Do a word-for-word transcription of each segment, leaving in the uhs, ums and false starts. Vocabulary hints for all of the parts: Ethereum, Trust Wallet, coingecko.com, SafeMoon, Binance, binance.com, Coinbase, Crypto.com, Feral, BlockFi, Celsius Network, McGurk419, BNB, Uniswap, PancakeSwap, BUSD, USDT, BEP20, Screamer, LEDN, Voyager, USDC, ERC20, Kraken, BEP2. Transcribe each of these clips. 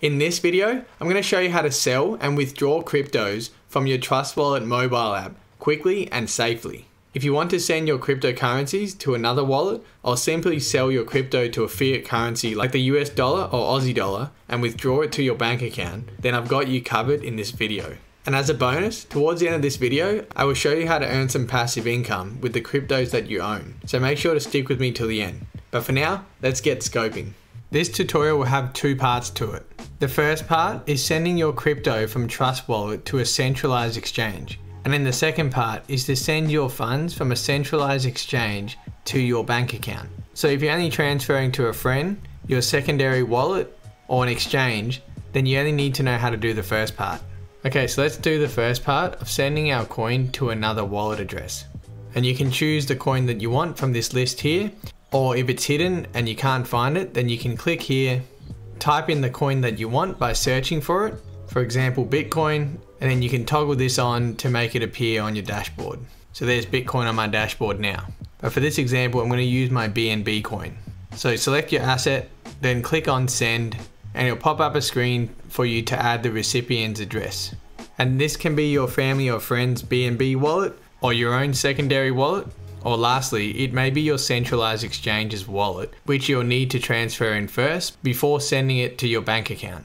In this video, I'm going to show you how to sell and withdraw cryptos from your Trust Wallet mobile app quickly and safely. If you want to send your cryptocurrencies to another wallet or simply sell your crypto to a fiat currency like the U S dollar or Aussie dollar and withdraw it to your bank account, then I've got you covered in this video. And as a bonus, towards the end of this video, I will show you how to earn some passive income with the cryptos that you own. So make sure to stick with me till the end. But for now, let's get scoping. This tutorial will have two parts to it. The first part is sending your crypto from Trust Wallet to a centralized exchange. And then the second part is to send your funds from a centralized exchange to your bank account. So if you're only transferring to a friend, your secondary wallet, or an exchange, then you only need to know how to do the first part. Okay, so let's do the first part of sending our coin to another wallet address. And you can choose the coin that you want from this list here, or if it's hidden and you can't find it, then you can click here, type in the coin that you want by searching for it, for example, Bitcoin, and then you can toggle this on to make it appear on your dashboard. So there's Bitcoin on my dashboard now. But for this example, I'm going to use my B N B coin. So select your asset, then click on send, and it'll pop up a screen for you to add the recipient's address. And this can be your family or friend's B N B wallet, or your own secondary wallet, or lastly, it may be your centralized exchange's wallet, which you'll need to transfer in first before sending it to your bank account.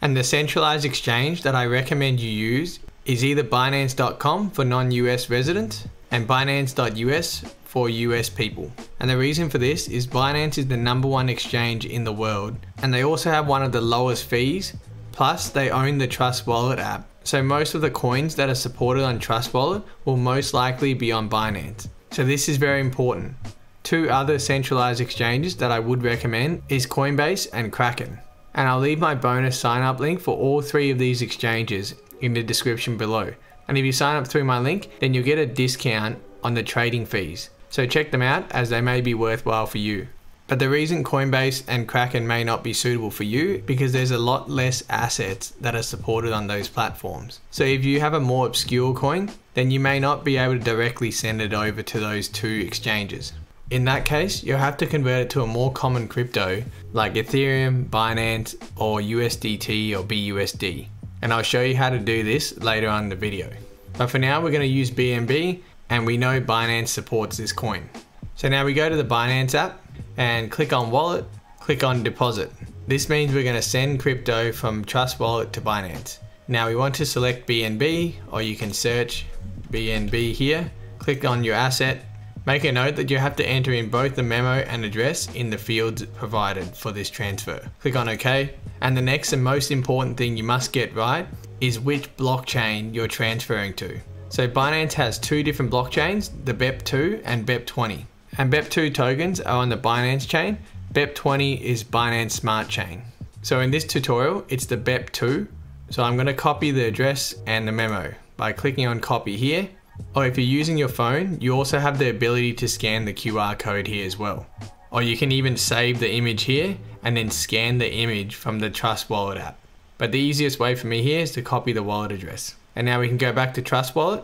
And the centralized exchange that I recommend you use is either binance dot com for non U S residents and binance dot U S for U S people. And the reason for this is Binance is the number one exchange in the world, and they also have one of the lowest fees, plus they own the Trust Wallet app. So most of the coins that are supported on Trust Wallet will most likely be on Binance. So this is very important. Two other centralized exchanges that I would recommend is Coinbase and Kraken. And I'll leave my bonus sign up link for all three of these exchanges in the description below. And if you sign up through my link, then you'll get a discount on the trading fees. So check them out as they may be worthwhile for you. But the reason Coinbase and Kraken may not be suitable for you because there's a lot less assets that are supported on those platforms. So if you have a more obscure coin, then you may not be able to directly send it over to those two exchanges. In that case, you'll have to convert it to a more common crypto like Ethereum, Binance, or U S D T or B U S D. And I'll show you how to do this later on in the video. But for now, we're going to use B N B, and we know Binance supports this coin. So now we go to the Binance app and click on wallet, click on deposit. This means we're going to send crypto from Trust Wallet to Binance. Now we want to select B N B, or you can search B N B here, click on your asset. Make a note that you have to enter in both the memo and address in the fields provided for this transfer. Click on OK. And the next and most important thing you must get right is which blockchain you're transferring to. So Binance has two different blockchains, the B E P two and B E P twenty. And B E P two tokens are on the Binance chain. B E P twenty is Binance Smart Chain. So in this tutorial, it's the B E P two. So I'm going to copy the address and the memo by clicking on copy here. Or if you're using your phone, you also have the ability to scan the Q R code here as well. Or you can even save the image here and then scan the image from the Trust Wallet app. But the easiest way for me here is to copy the wallet address. And now we can go back to Trust Wallet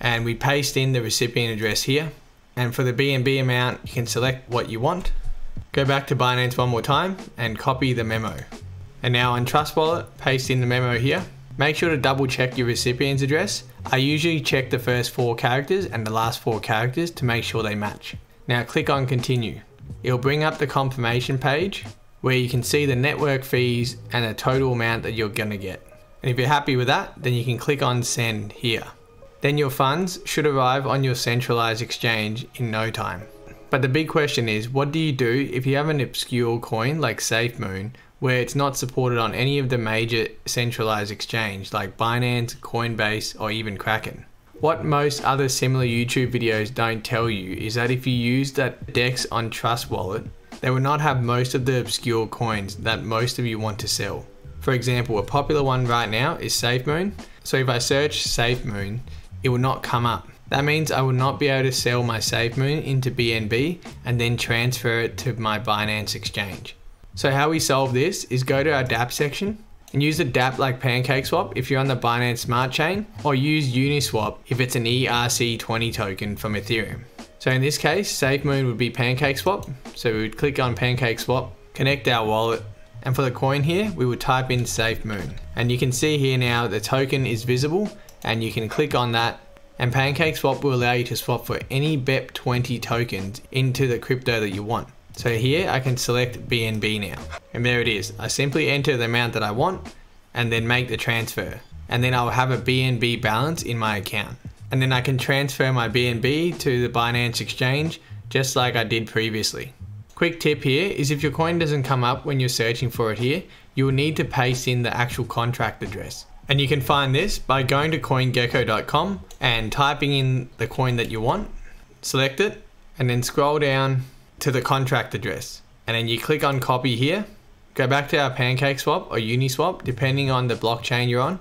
and we paste in the recipient address here. And for the B N B amount, you can select what you want. Go back to Binance one more time and copy the memo. And now on Trust Wallet, paste in the memo here. Make sure to double check your recipient's address. I usually check the first four characters and the last four characters to make sure they match. Now click on continue. It'll bring up the confirmation page where you can see the network fees and the total amount that you're gonna get. And if you're happy with that, then you can click on send here. Then your funds should arrive on your centralized exchange in no time. But the big question is, what do you do if you have an obscure coin like SafeMoon, where it's not supported on any of the major centralized exchange like Binance, Coinbase, or even Kraken? What most other similar YouTube videos don't tell you is that if you use that DEX on Trust Wallet, they will not have most of the obscure coins that most of you want to sell. For example, a popular one right now is SafeMoon. So if I search SafeMoon, it will not come up. That means I will not be able to sell my SafeMoon into B N B and then transfer it to my Binance exchange. So how we solve this is go to our dApp section and use a dApp like PancakeSwap if you're on the Binance Smart Chain, or use Uniswap if it's an E R C twenty token from Ethereum. So in this case, SafeMoon would be PancakeSwap. So we would click on PancakeSwap, connect our wallet, And for the coin here, we will type in SafeMoon. And you can see here now the token is visible and you can click on that. And PancakeSwap will allow you to swap for any B E P twenty tokens into the crypto that you want. So here I can select B N B now. And there it is. I simply enter the amount that I want and then make the transfer. And then I'll have a B N B balance in my account. And then I can transfer my B N B to the Binance exchange just like I did previously. Quick tip here is if your coin doesn't come up when you're searching for it here, you will need to paste in the actual contract address. And you can find this by going to coingecko dot com and typing in the coin that you want, select it, and then scroll down to the contract address. And then you click on copy here, go back to our PancakeSwap or Uniswap, depending on the blockchain you're on,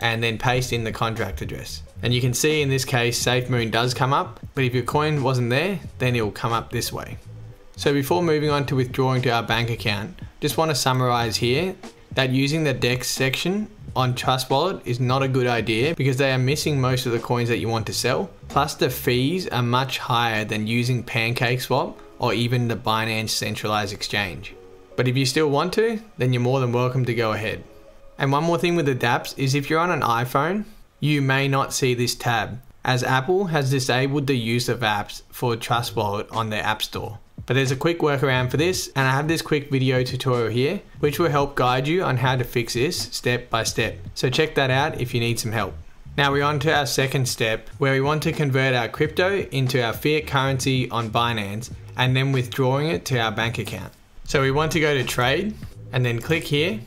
and then paste in the contract address. And you can see in this case, SafeMoon does come up, but if your coin wasn't there, then it will come up this way. So before moving on to withdrawing to our bank account, just want to summarize here that using the DEX section on Trust Wallet is not a good idea because they are missing most of the coins that you want to sell. Plus the fees are much higher than using PancakeSwap or even the Binance centralized exchange. But if you still want to, then you're more than welcome to go ahead. And one more thing with the dApps is if you're on an iPhone, you may not see this tab as Apple has disabled the use of apps for Trust Wallet on their App Store. But there's a quick workaround for this, and I have this quick video tutorial here which will help guide you on how to fix this step by step. So check that out if you need some help. Now we're on to our second step where we want to convert our crypto into our fiat currency on Binance and then withdrawing it to our bank account. So we want to go to trade and then click here,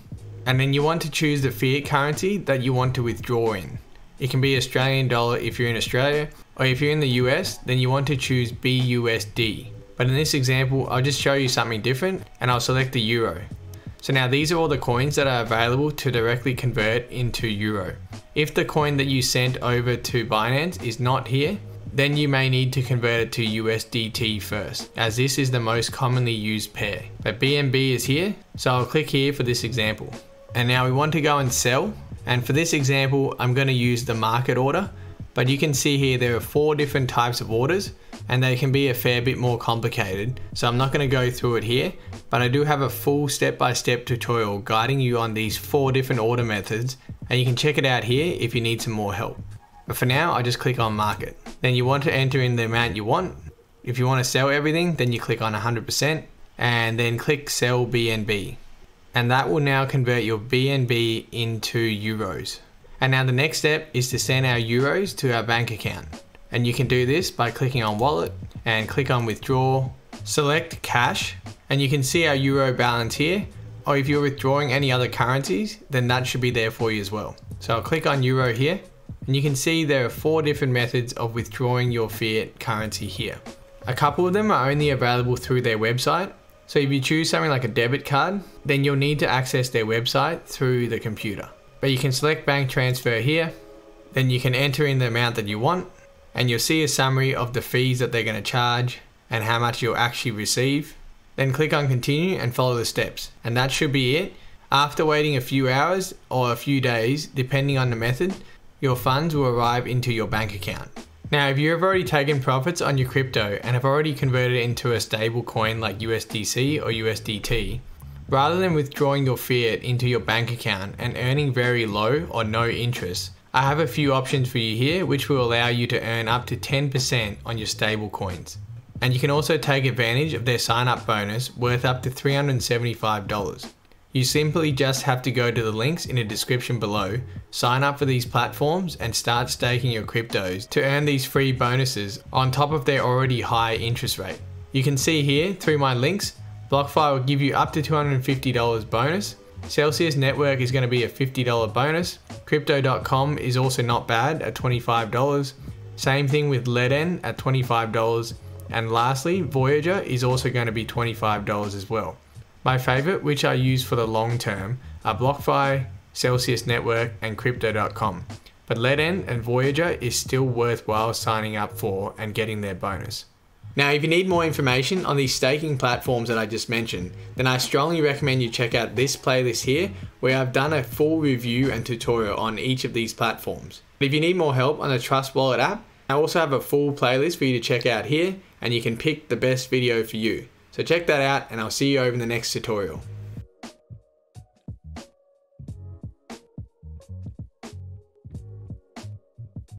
and then you want to choose the fiat currency that you want to withdraw in. It can be Australian dollar if you're in Australia, or if you're in the U S, then you want to choose B U S D. But in this example, I'll just show you something different and I'll select the euro. So now these are all the coins that are available to directly convert into euro. If the coin that you sent over to Binance is not here, then you may need to convert it to U S D T first, as this is the most commonly used pair. But B N B is here, so I'll click here for this example. And now we want to go and sell. And for this example, I'm going to use the market order, but you can see here there are four different types of orders and they can be a fair bit more complicated. So I'm not going to go through it here, but I do have a full step-by-step tutorial guiding you on these four different order methods. And you can check it out here if you need some more help. But for now, I just click on market. Then you want to enter in the amount you want. If you want to sell everything, then you click on one hundred percent and then click sell B N B. And that will now convert your B N B into euros. And now the next step is to send our euros to our bank account. And you can do this by clicking on wallet and click on withdraw, select cash, and you can see our euro balance here. Or if you're withdrawing any other currencies, then that should be there for you as well. So I'll click on euro here, and you can see there are four different methods of withdrawing your fiat currency here. A couple of them are only available through their website. So if you choose something like a debit card, then you'll need to access their website through the computer. But you can select bank transfer here, then you can enter in the amount that you want, and you'll see a summary of the fees that they're going to charge and how much you'll actually receive. Then click on continue and follow the steps, and that should be it. After waiting a few hours or a few days, depending on the method, your funds will arrive into your bank account. Now, if you have already taken profits on your crypto and have already converted it into a stable coin like U S D C or U S D T, rather than withdrawing your fiat into your bank account and earning very low or no interest, I have a few options for you here which will allow you to earn up to ten percent on your stable coins. And you can also take advantage of their sign up bonus worth up to three hundred seventy-five dollars. You simply just have to go to the links in the description below, sign up for these platforms and start staking your cryptos to earn these free bonuses on top of their already high interest rate. You can see here through my links, BlockFi will give you up to two hundred fifty dollars bonus. Celsius Network is going to be a fifty dollar bonus. Crypto dot com is also not bad at twenty-five dollars. Same thing with L E D N at twenty-five dollars. And lastly, Voyager is also going to be twenty-five dollars as well. My favorite, which I use for the long term, are BlockFi, Celsius Network, and Crypto dot com. But L E D N and Voyager is still worthwhile signing up for and getting their bonus. Now, if you need more information on these staking platforms that I just mentioned, then I strongly recommend you check out this playlist here, where I've done a full review and tutorial on each of these platforms. But if you need more help on the Trust Wallet app, I also have a full playlist for you to check out here, and you can pick the best video for you. So check that out, and I'll see you over in the next tutorial.